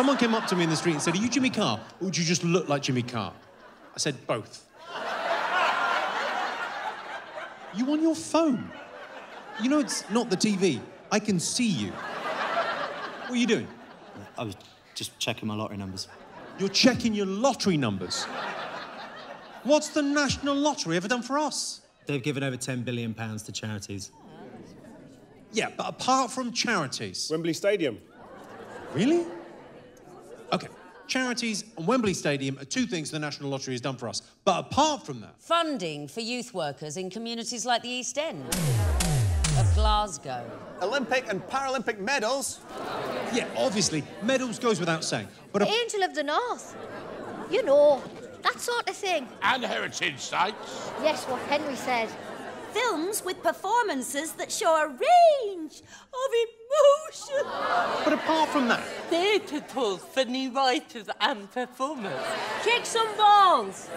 Someone came up to me in the street and said, "Are you Jimmy Carr, or do you just look like Jimmy Carr?" I said, "Both." "You on your phone? You know it's not the TV. I can see you. What are you doing?" "I was just checking my lottery numbers." "You're checking your lottery numbers? What's the National Lottery ever done for us?" "They've given over £10 billion to charities." "Yeah, but apart from charities..." "Wembley Stadium." "Really? OK, charities and Wembley Stadium are two things the National Lottery has done for us. But apart from that..." "Funding for youth workers in communities like the East End of Glasgow." "Olympic and Paralympic medals." "Yeah, obviously, medals goes without saying, but..." "Angel of the North. You know, that sort of thing." "And heritage sites." "Yes, what Henry said. Films with performances that show a range of emotion." "But apart from that..." "Theatre tours for new writers and performers." "Kick some balls."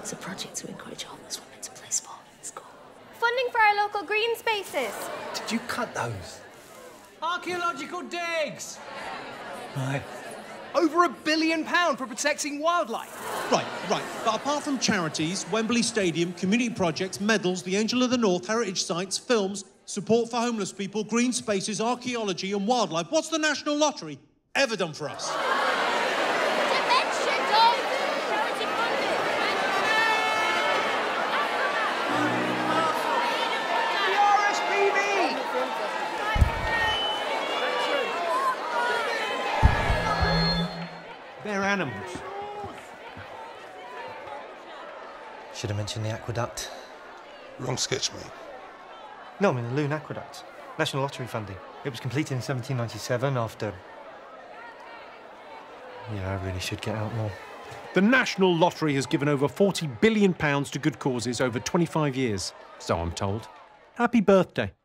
"It's a project to encourage homeless women to play sport in school." "Funding for our local green spaces." "Did you cut those?" "Archaeological digs." "Right." "Over £1 billion for protecting wildlife." Right. But apart from charities, Wembley Stadium, community projects, medals, the Angel of the North, heritage sites, films, support for homeless people, green spaces, archaeology and wildlife, what's the National Lottery ever done for us? Dementia dog! Charity funding! The RSPB! They're animals. Should have mentioned the aqueduct. Wrong sketch, mate. No, I mean the Lune Aqueduct. National Lottery funding. It was completed in 1797 after... Yeah, I really should get out more. The National Lottery has given over £40 billion to good causes over 25 years, so I'm told. Happy birthday.